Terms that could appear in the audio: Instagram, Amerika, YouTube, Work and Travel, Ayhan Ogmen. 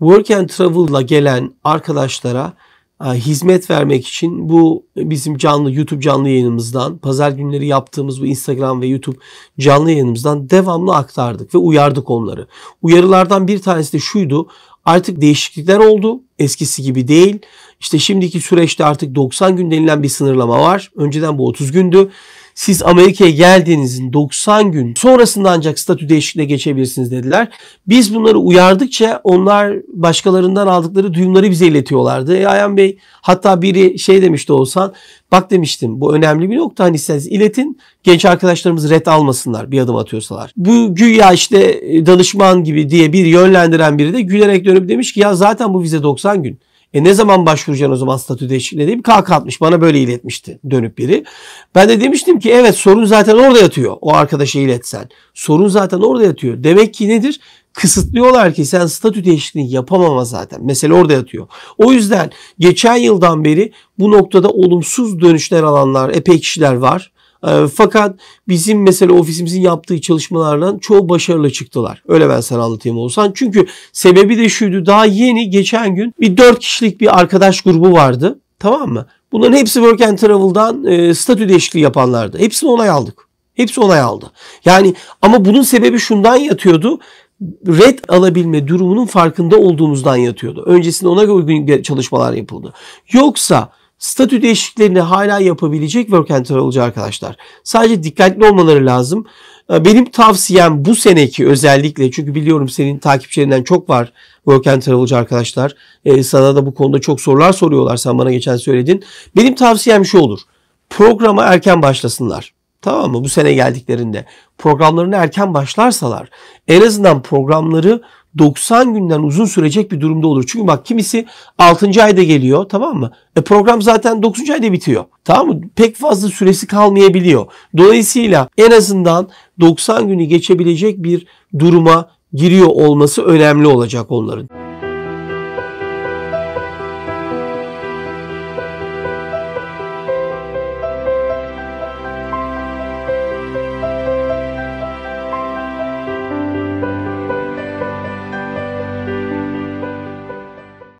Work and Travel'la gelen arkadaşlara hizmet vermek için bu bizim YouTube canlı yayınımızdan, pazar günleri yaptığımız bu Instagram ve YouTube canlı yayınımızdan devamlı aktardık ve uyardık onları. Uyarılardan bir tanesi de şuydu: artık değişiklikler oldu. Eskisi gibi değil. İşte şimdiki süreçte artık 90 gün denilen bir sınırlama var. Önceden bu 30 gündü. Siz Amerika'ya geldiğinizin 90 gün sonrasında ancak statü değişikliğine geçebilirsiniz dediler. Biz bunları uyardıkça onlar başkalarından aldıkları duyumları bize iletiyorlardı. Ayhan Bey, hatta biri şey demişti, Oğuzhan, bak demiştim, bu önemli bir nokta, hani siz iletin, genç arkadaşlarımız ret almasınlar bir adım atıyorsalar. Bu güya işte danışman gibi diye bir yönlendiren biri de gülerek dönüp demiş ki ya zaten bu vize 90 gün. Ne zaman başvuracaksın o zaman statü değişikliğine diye bir kaka atmış. Bana böyle iletmişti dönüp biri. Ben de demiştim ki evet, sorun zaten orada yatıyor. O arkadaşa iletsen. Sorun zaten orada yatıyor. Demek ki nedir? Kısıtlıyorlar ki sen statü değişikliğini yapamama zaten. Mesele orada yatıyor. O yüzden geçen yıldan beri bu noktada olumsuz dönüşler alanlar, epey kişiler var. Fakat bizim mesela ofisimizin yaptığı çalışmalardan çoğu başarılı çıktılar. Öyle ben sana anlatayım Oğuzhan. Çünkü sebebi de şuydu. Daha yeni geçen gün bir 4 kişilik bir arkadaş grubu vardı. Tamam mı? Bunların hepsi Work and Travel'dan statü değişikliği yapanlardı. Hepsini onay aldık. Hepsi onay aldı. Yani ama bunun sebebi şundan yatıyordu. Red alabilme durumunun farkında olduğumuzdan yatıyordu. Öncesinde ona uygun çalışmalar yapıldı. Yoksa statü değişikliklerini hala yapabilecek Work and Travel'cı arkadaşlar. Sadece dikkatli olmaları lazım. Benim tavsiyem bu seneki özellikle, çünkü biliyorum senin takipçilerinden çok var Work and Travel'cı arkadaşlar. Sana da bu konuda çok sorular soruyorlar. Sen bana geçen söyledin. Benim tavsiyem şu olur. Programa erken başlasınlar. Tamam mı? Bu sene geldiklerinde programlarına erken başlarsalar en azından programları 90 günden uzun sürecek bir durumda olur. Çünkü bak kimisi 6. ayda geliyor, tamam mı? Program zaten 9. ayda bitiyor. Tamam mı? Pek fazla süresi kalmayabiliyor. Dolayısıyla en azından 90 günü geçebilecek bir duruma giriyor olması önemli olacak onların.